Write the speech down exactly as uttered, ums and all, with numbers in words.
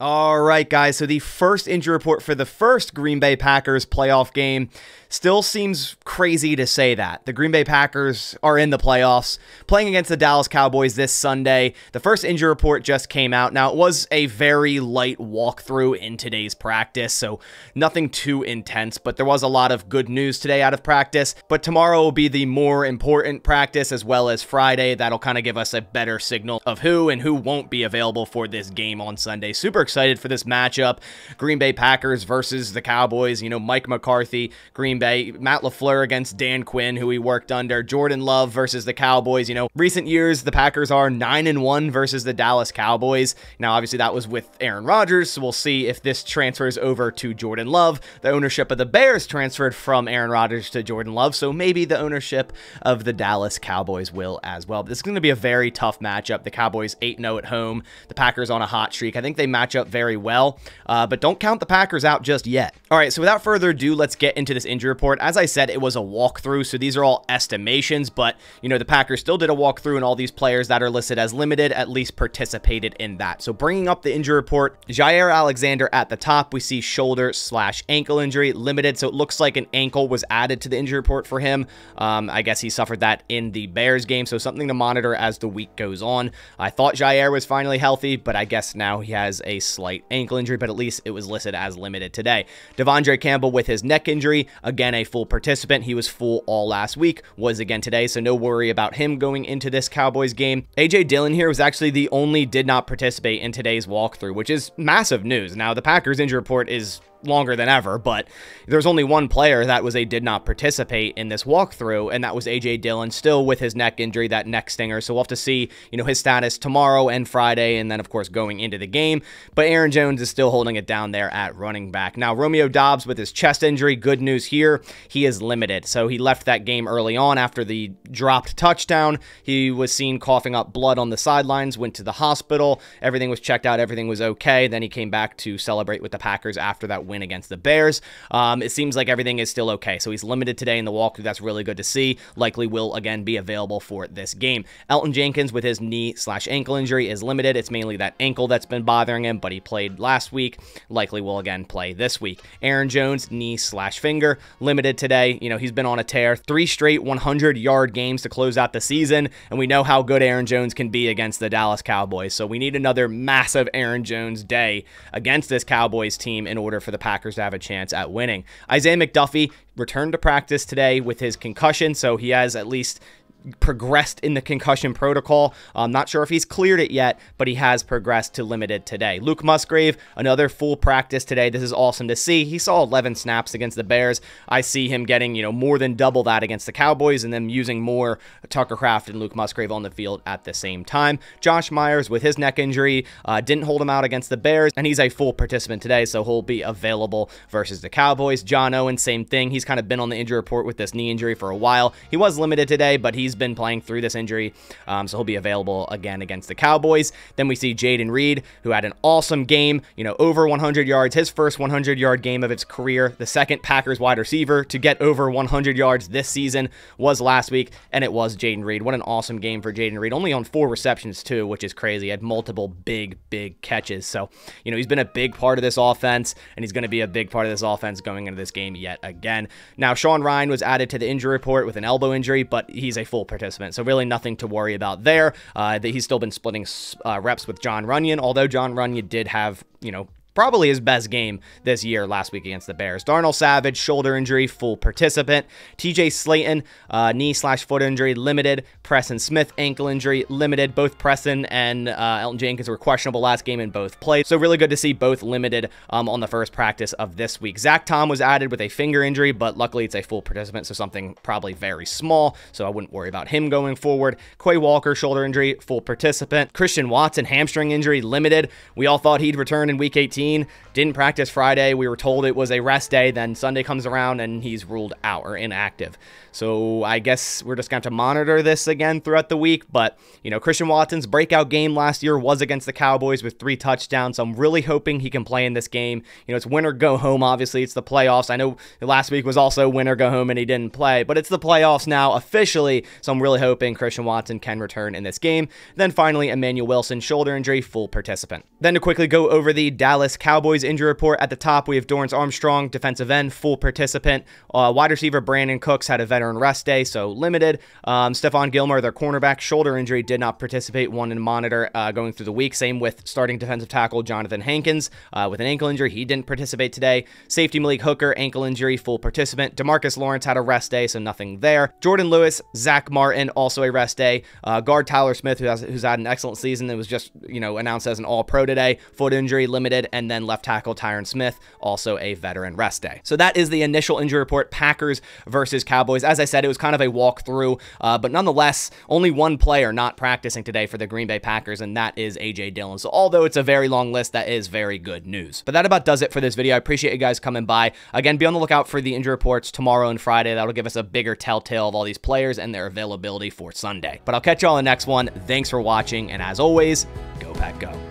All right, guys, so the first injury report for the first Green Bay Packers playoff game still seems crazy to say that. The Green Bay Packers are in the playoffs, playing against the Dallas Cowboys this Sunday. The first injury report just came out. Now, it was a very light walkthrough in today's practice, so nothing too intense, but there was a lot of good news today out of practice. But tomorrow will be the more important practice, as well as Friday. That'll kind of give us a better signal of who and who won't be available for this game on Sunday. Super exciting. Excited for this matchup, Green Bay Packers versus the Cowboys. You know, Mike McCarthy, Green Bay, Matt LaFleur against Dan Quinn, who he worked under, Jordan Love versus the Cowboys. You know, recent years, the Packers are nine and one versus the Dallas Cowboys. Now, obviously, that was with Aaron Rodgers, so we'll see if this transfers over to Jordan Love. The ownership of the Bears transferred from Aaron Rodgers to Jordan Love, so maybe the ownership of the Dallas Cowboys will as well. But this is going to be a very tough matchup. The Cowboys eight and oh at home. The Packers on a hot streak. I think they match up up very well, uh, but don't count the Packers out just yet. All right, so without further ado, let's get into this injury report. As I said, it was a walkthrough, so these are all estimations, but, you know, the Packers still did a walkthrough, and all these players that are listed as limited at least participated in that. So bringing up the injury report, Jaire Alexander at the top, we see shoulder slash ankle injury, limited, so it looks like an ankle was added to the injury report for him. Um, I guess he suffered that in the Bears game, so something to monitor as the week goes on. I thought Jaire was finally healthy, but I guess now he has a slight ankle injury, but at least it was listed as limited today. Devondre Campbell with his neck injury, again a full participant. He was full all last week, was again today, so no worry about him going into this Cowboys game. A J Dillon here was actually the only did not participate in today's walkthrough, which is massive news. Now, the Packers injury report is longer than ever, but there's only one player that was a did not participate in this walkthrough, and that was A J Dillon, still with his neck injury, that neck stinger. So we'll have to see, you know, his status tomorrow and Friday, and then of course going into the game. But Aaron Jones is still holding it down there at running back. Now, Romeo Dobbs with his chest injury, good news here, he is limited. So he left that game early on after the dropped touchdown. He was seen coughing up blood on the sidelines, went to the hospital, everything was checked out, everything was okay. Then he came back to celebrate with the Packers after that win against the Bears. Um, it seems like everything is still okay. So he's limited today in the walkthrough. That's really good to see. Likely will again be available for this game. Elton Jenkins with his knee slash ankle injury is limited. It's mainly that ankle that's been bothering him, but he played last week. Likely will again play this week. Aaron Jones, knee slash finger, limited today. You know, he's been on a tear. Three straight hundred yard games to close out the season, and we know how good Aaron Jones can be against the Dallas Cowboys. So we need another massive Aaron Jones day against this Cowboys team in order for the Packers to have a chance at winning. Isaiah McDuffie returned to practice today with his concussion, so he has at least progressed in the concussion protocol. I'm not sure if he's cleared it yet, but he has progressed to limited today. Luke Musgrave, another full practice today. This is awesome to see. He saw eleven snaps against the Bears. I see him getting, you know, more than double that against the Cowboys, and then using more Tucker Kraft and Luke Musgrave on the field at the same time. Josh Myers with his neck injury, uh, didn't hold him out against the Bears, and he's a full participant today, so he'll be available versus the Cowboys. John Owen, same thing. He's kind of been on the injury report with this knee injury for a while. He was limited today, but he's He's been playing through this injury, um, so he'll be available again against the Cowboys. Then we see Jayden Reed, who had an awesome game, you know, over hundred yards, his first hundred yard game of its career. The second Packers wide receiver to get over hundred yards this season was last week, and it was Jayden Reed. What an awesome game for Jayden Reed. Only on four receptions, too, which is crazy. He had multiple big, big catches. So, you know, he's been a big part of this offense, and he's going to be a big part of this offense going into this game yet again. Now, Sean Ryan was added to the injury report with an elbow injury, but he's a full participant, so really nothing to worry about there. Uh, that he's still been splitting uh, reps with John Runyon, although John Runyon did have, you know, probably his best game this year last week against the Bears. Darnell Savage, shoulder injury, full participant. T J Slayton, uh, knee slash foot injury, limited. Preston Smith, ankle injury, limited. Both Preston and uh, Elton Jenkins were questionable last game and both played. So really good to see both limited um, on the first practice of this week. Zach Tom was added with a finger injury, but luckily it's a full participant, so something probably very small, so I wouldn't worry about him going forward. Quay Walker, shoulder injury, full participant. Christian Watson, hamstring injury, limited. We all thought he'd return in week eighteen. fourteen. Didn't practice Friday. We were told it was a rest day. Then Sunday comes around and he's ruled out or inactive. So I guess we're just going to have to monitor this again throughout the week. But, you know, Christian Watson's breakout game last year was against the Cowboys with three touchdowns. So I'm really hoping he can play in this game. You know, it's win or go home. Obviously, it's the playoffs. I know last week was also win or go home and he didn't play, but it's the playoffs now officially. So I'm really hoping Christian Watson can return in this game. Then finally, Emmanuel Wilson, shoulder injury, full participant. Then to quickly go over the Dallas Cowboys injury report, at the top we have Dorrance Armstrong, defensive end, full participant. Uh, wide receiver Brandon Cooks had a veteran rest day, so limited. Um, Stephon Gilmore, their cornerback, shoulder injury, did not participate, one in monitor uh, going through the week. Same with starting defensive tackle Jonathan Hankins uh, with an ankle injury. He didn't participate today. Safety Malik Hooker, ankle injury, full participant. DeMarcus Lawrence had a rest day, so nothing there. Jordan Lewis, Zach Martin, also a rest day. Uh, guard Tyler Smith, who has, who's had an excellent season, that was just, you know, announced as an all-pro today. Foot injury, limited. And then left tackle Tyron Smith, also a veteran rest day. So that is the initial injury report, Packers versus Cowboys. As I said, it was kind of a walkthrough, uh, but nonetheless, only one player not practicing today for the Green Bay Packers, and that is A J Dillon. So although it's a very long list, that is very good news. But that about does it for this video. I appreciate you guys coming by. Again, be on the lookout for the injury reports tomorrow and Friday. That'll give us a bigger telltale of all these players and their availability for Sunday. But I'll catch y'all in the next one. Thanks for watching, and as always, go Pack Go.